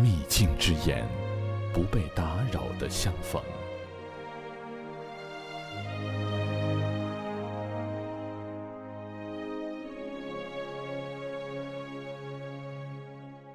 秘境之眼，不被打扰的相逢。